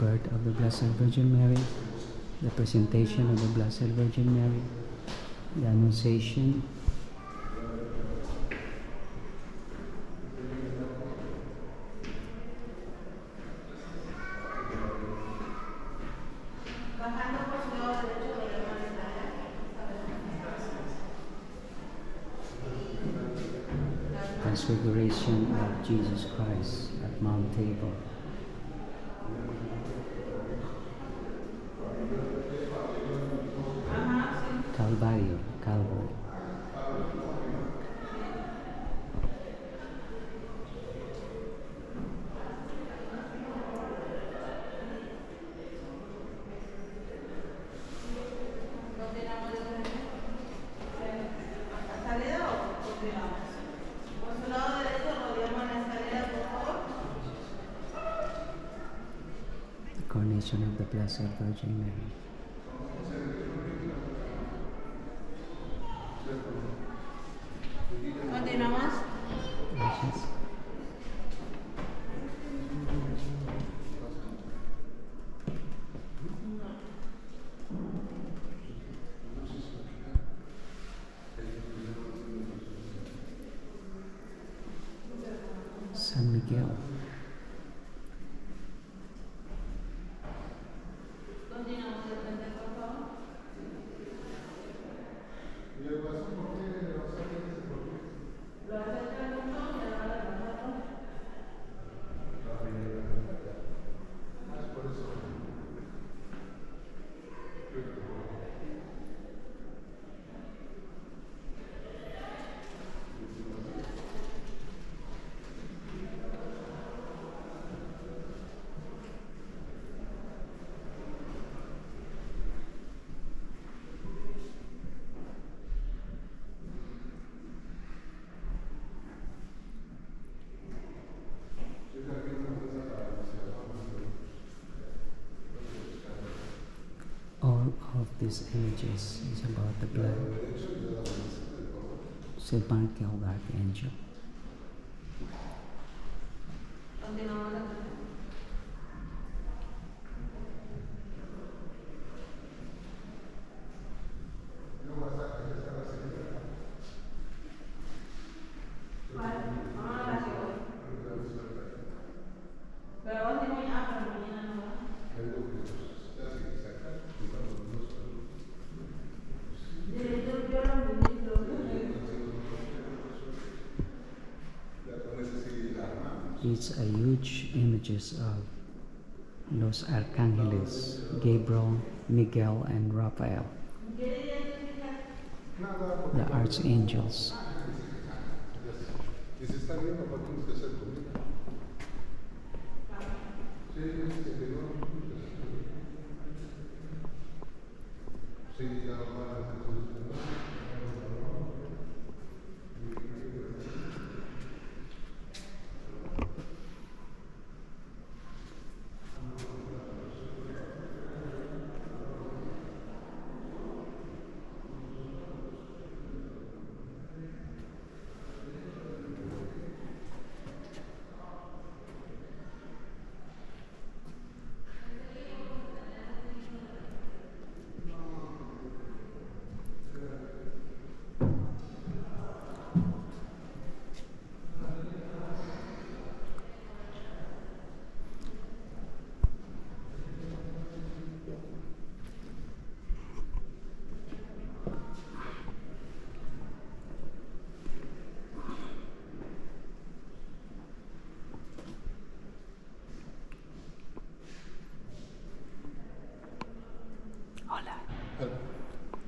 birth of the Blessed Virgin Mary, the presentation of the Blessed Virgin Mary, the Annunciation, Transfiguration of Jesus Christ at Mount Tabor. Calvary. Coronation of the Blessed Virgin Mary. Continuamos. Gracias. San Miguel. These images is about the blood, St. Michael the Archangel. It's a huge images of Los Arcángeles, Gabriel, Miguel, and Raphael, the archangels.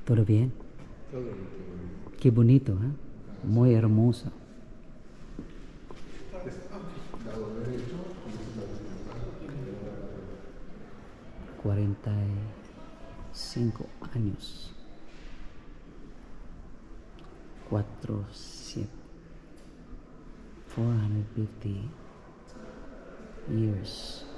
¿Todo bien? Todo bien. Qué bonito, ¿eh? Muy hermoso. Mm. 45 años. 450 years.